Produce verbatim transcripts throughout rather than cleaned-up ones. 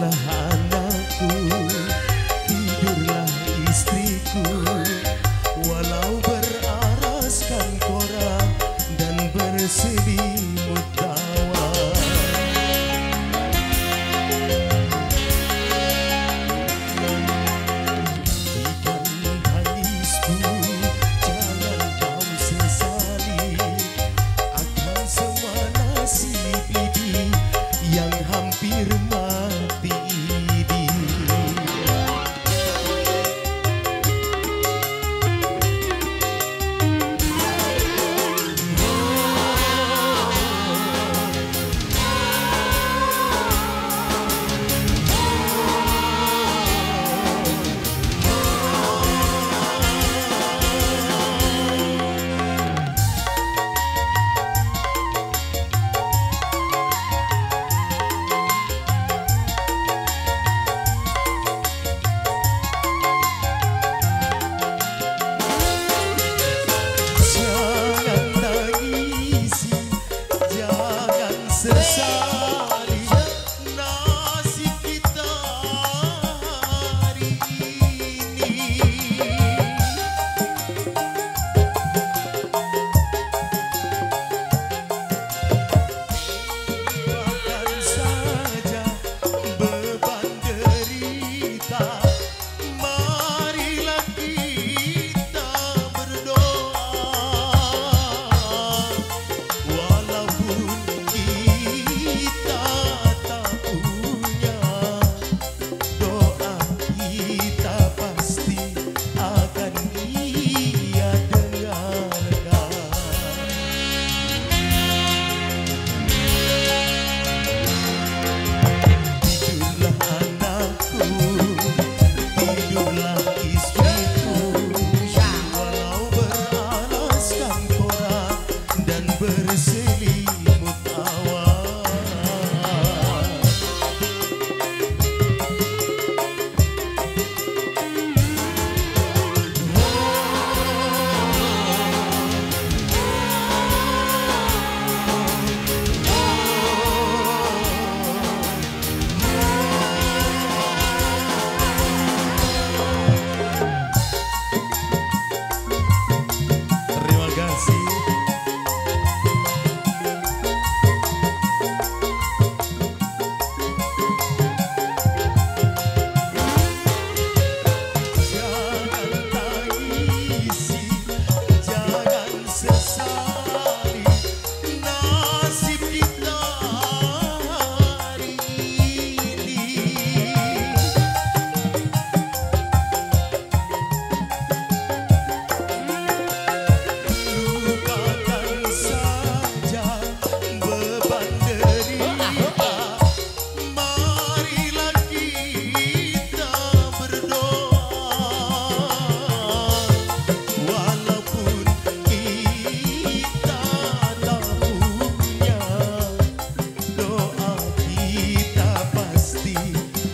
tidurlah anakku, tidurlah istriku, walau beraraskan kora dan berselimut tawa. Ikan manisku jangan kau sesali, akan semua nasib ini yang hampir mati ini. Sesali nasib kita hari ini. Bahkan saja beban derita, marilah kita berdoa. Walaupun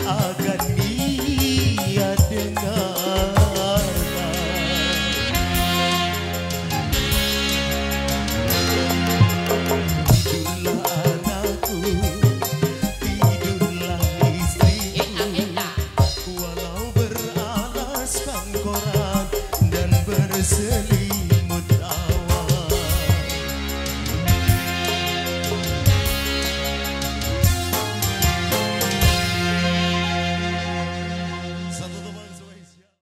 I